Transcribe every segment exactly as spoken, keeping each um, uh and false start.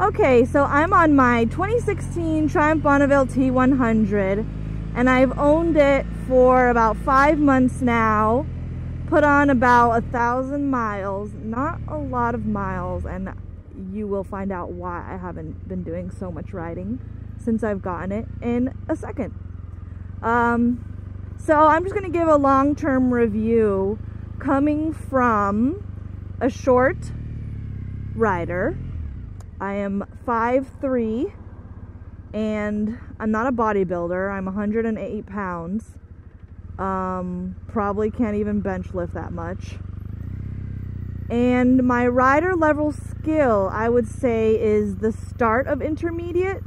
Okay, so I'm on my twenty sixteen Triumph Bonneville T one hundred, and I've owned it for about five months now. Put on about a thousand miles, not a lot of miles, and you will find out why I haven't been doing so much riding since I've gotten it in a second. Um, so I'm just going to give a long-term review coming from a short rider. I am five three and I'm not a bodybuilder. I'm one hundred eight pounds. Um, probably can't even bench lift that much. And my rider level skill, I would say, is the start of intermediate.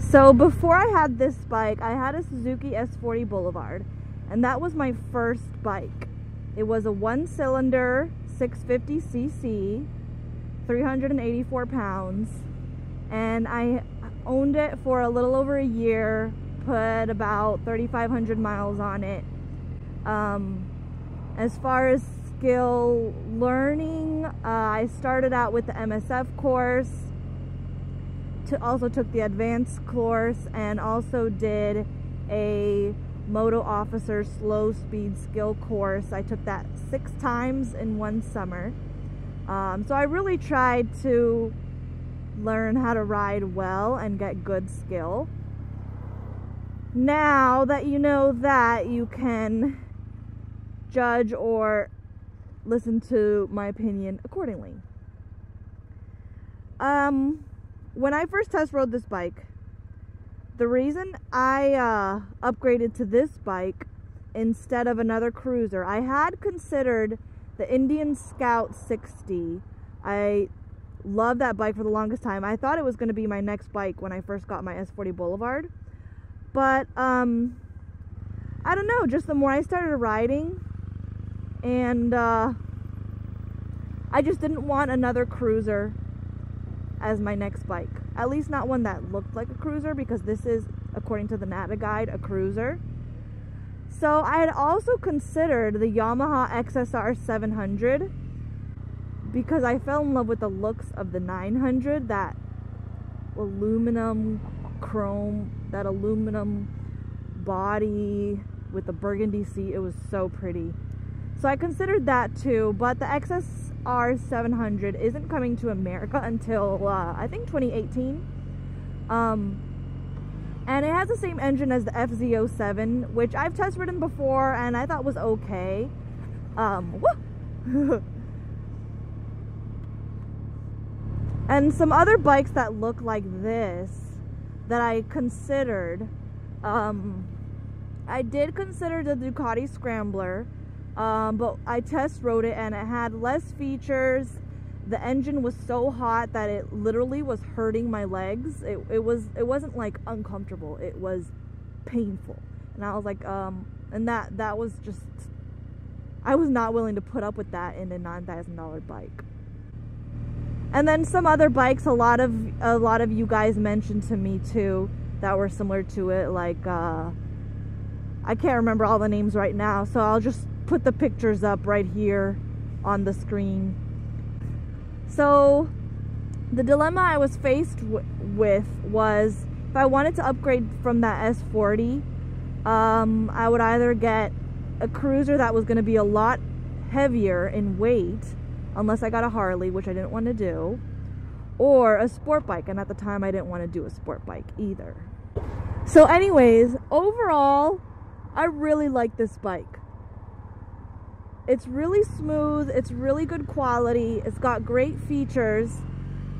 So before I had this bike, I had a Suzuki S forty Boulevard, and that was my first bike. It was a one-cylinder, six fifty c c, three hundred eighty-four pounds, and I owned it for a little over a year, put about thirty-five hundred miles on it. Um, as far as skill learning, uh, I started out with the M S F course, to also took the advanced course, and also did a moto officer slow speed skill course. I took that six times in one summer. Um, so I really tried to learn how to ride well and get good skill. Now that you know that, you can judge or listen to my opinion accordingly. Um, when I first test rode this bike, the reason I uh, upgraded to this bike instead of another cruiser, I had considered the Indian Scout sixty. I loved that bike for the longest time. I thought it was going to be my next bike when I first got my S forty Boulevard. But, um, I don't know, just the more I started riding, and uh, I just didn't want another cruiser as my next bike. At least not one that looked like a cruiser, because this is, according to the N A T A guide, a cruiser. So I had also considered the Yamaha X S R seven hundred, because I fell in love with the looks of the nine hundred, that aluminum chrome, that aluminum body with the burgundy seat. It was so pretty. So I considered that too, but the X S R seven hundred isn't coming to America until uh, I think twenty eighteen. Um, and it has the same engine as the F Z oh seven, which I've test ridden before and I thought was okay. Um, and some other bikes that look like this that I considered, um, I did consider the Ducati Scrambler, um, but I test rode it and it had less features. The engine was so hot that it literally was hurting my legs. It, it, was, it wasn't like uncomfortable. It was painful. And I was like, um, and that, that was just, I was not willing to put up with that in a nine thousand dollar bike. And then some other bikes, a lot of, a lot of you guys mentioned to me too, that were similar to it. Like, uh, I can't remember all the names right now, so I'll just put the pictures up right here on the screen. So the dilemma I was faced w with was, if I wanted to upgrade from that S forty, um, I would either get a cruiser that was going to be a lot heavier in weight, unless I got a Harley, which I didn't want to do, or a sport bike, and at the time I didn't want to do a sport bike either. So anyways, overall, I really like this bike. It's really smooth, it's really good quality, it's got great features.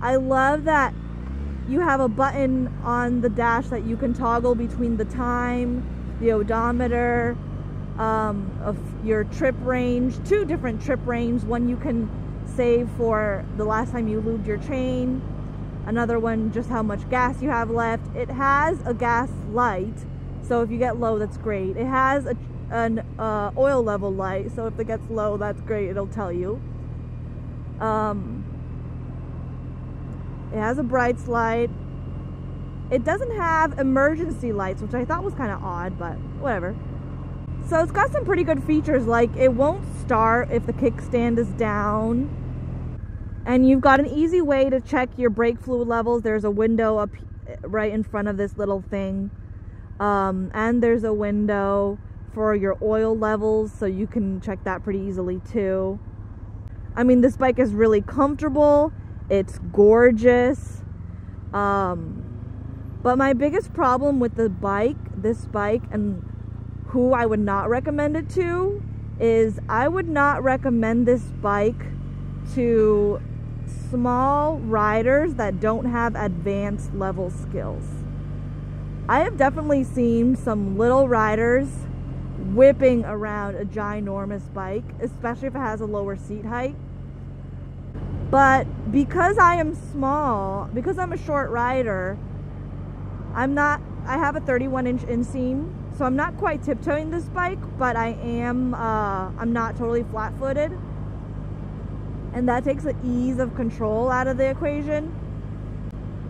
I love that you have a button on the dash that you can toggle between the time, the odometer, um, of your trip range, two different trip range. One you can save for the last time you lubed your chain, another one just how much gas you have left. It has a gas light, so if you get low, that's great. It has a an uh, oil level light, so if it gets low, that's great, it'll tell you. Um, it has a brights light. It doesn't have emergency lights, which I thought was kind of odd, but whatever. So it's got some pretty good features, like it won't start if the kickstand is down. And you've got an easy way to check your brake fluid levels. There's a window up right in front of this little thing. Um, and there's a window for your oil levels, so you can check that pretty easily too. I mean, this bike is really comfortable. It's gorgeous. Um, but my biggest problem with the bike, this bike, and who I would not recommend it to, is I would not recommend this bike to small riders that don't have advanced level skills. I have definitely seen some little riders whipping around a ginormous bike, especially if it has a lower seat height. But because I am small, because I'm a short rider, I'm not, I have a thirty-one inch inseam, so I'm not quite tiptoeing this bike, but I am, uh, I'm not totally flat-footed. And that takes the ease of control out of the equation.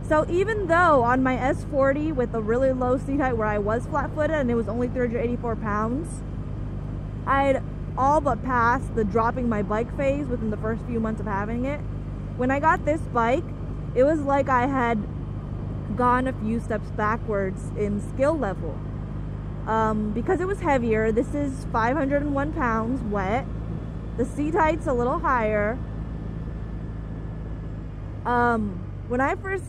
So even though on my S forty with a really low seat height where I was flat-footed and it was only three hundred eighty-four pounds, I'd all but passed the dropping my bike phase within the first few months of having it. When I got this bike, it was like I had gone a few steps backwards in skill level. Um, because it was heavier, this is five hundred one pounds wet. The seat height's a little higher. Um, when I first,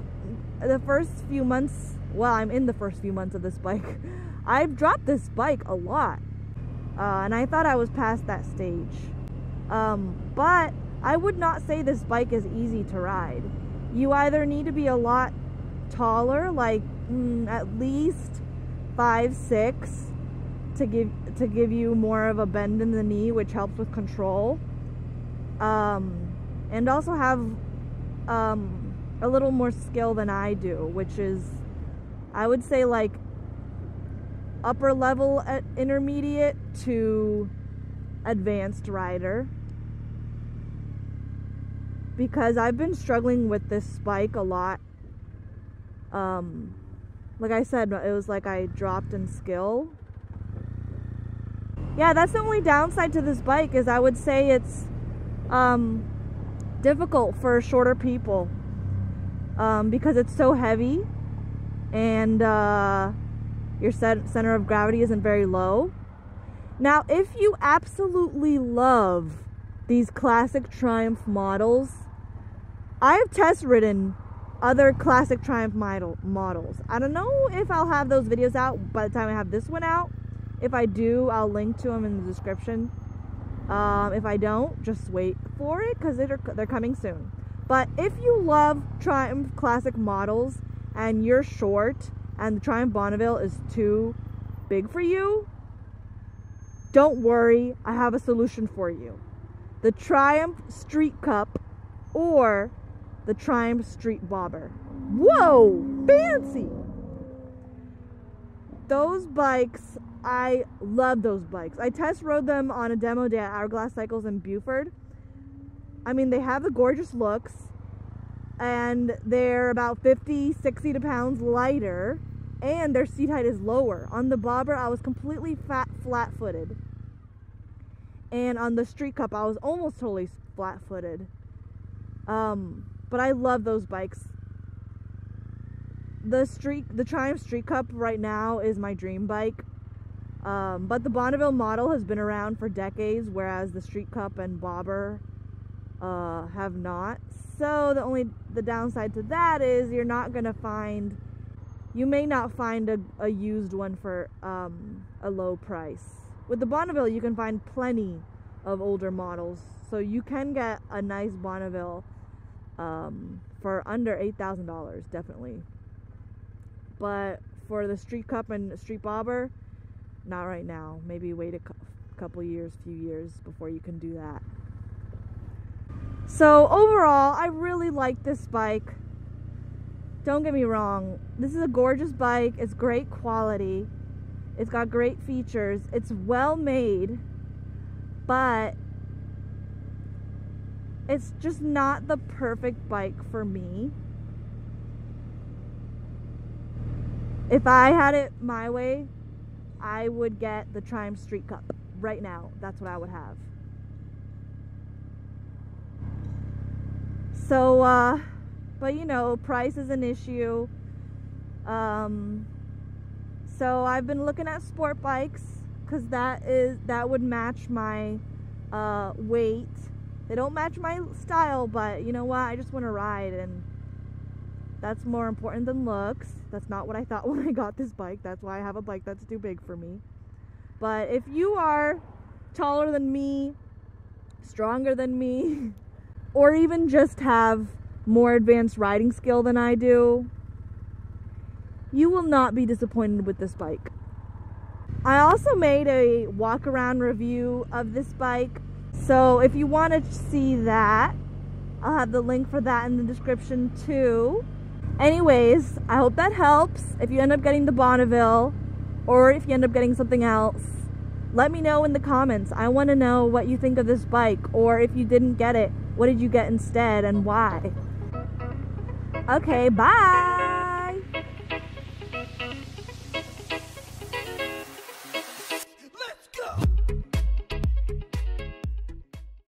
the first few months, well, I'm in the first few months of this bike, I've dropped this bike a lot. Uh, and I thought I was past that stage. Um, but I would not say this bike is easy to ride. You either need to be a lot taller, like mm, at least five six, to give to give you more of a bend in the knee, which helps with control, um, and also have um, a little more skill than I do, which is, I would say, like upper level at intermediate to advanced rider, because I've been struggling with this bike a lot. Um, like I said, it was like I dropped in skill. Yeah, that's the only downside to this bike, is I would say it's um, difficult for shorter people um, because it's so heavy, and uh, your center of gravity isn't very low. Now, if you absolutely love these classic Triumph models, I have test ridden other classic Triumph model models. I don't know if I'll have those videos out by the time I have this one out. If I do, I'll link to them in the description. Um, if I don't, just wait for it, because they're, they're coming soon. But if you love Triumph Classic models and you're short and the Triumph Bonneville is too big for you, don't worry, I have a solution for you. The Triumph Street Cup or the Triumph Street Bobber. Whoa, fancy! Those bikes, I love those bikes. I test rode them on a demo day at Hourglass Cycles in Buford. I mean, they have the gorgeous looks, and they're about fifty, sixty pounds lighter, and their seat height is lower. On the Bobber, I was completely fat, flat-footed. And on the Street Cup, I was almost totally flat-footed. Um, but I love those bikes. The street, the Triumph Street Cup right now is my dream bike. Um, but the Bonneville model has been around for decades, whereas the Street Cup and Bobber uh, have not. So the only the downside to that is you're not gonna find, you may not find a, a used one for um, a low price. With the Bonneville, you can find plenty of older models, so you can get a nice Bonneville um, for under eight thousand dollars, definitely. But for the Street Cup and Street Bobber, not right now. Maybe wait a couple years, few years before you can do that. So overall, I really like this bike. Don't get me wrong. This is a gorgeous bike. It's great quality. It's got great features. It's well made, but it's just not the perfect bike for me. If I had it my way, I would get the Triumph Street Cup right now. That's what I would have. So, uh, but you know, price is an issue. Um, so I've been looking at sport bikes because that is, that would match my uh, weight. They don't match my style, but you know what? I just want to ride, and that's more important than looks. That's not what I thought when I got this bike. That's why I have a bike that's too big for me. But if you are taller than me, stronger than me, or even just have more advanced riding skill than I do, you will not be disappointed with this bike. I also made a walk around review of this bike, so if you want to see that, I'll have the link for that in the description too. Anyways, I hope that helps. If you end up getting the Bonneville, or if you end up getting something else, let me know in the comments. I want to know what you think of this bike, or if you didn't get it, what did you get instead and why? Okay, bye!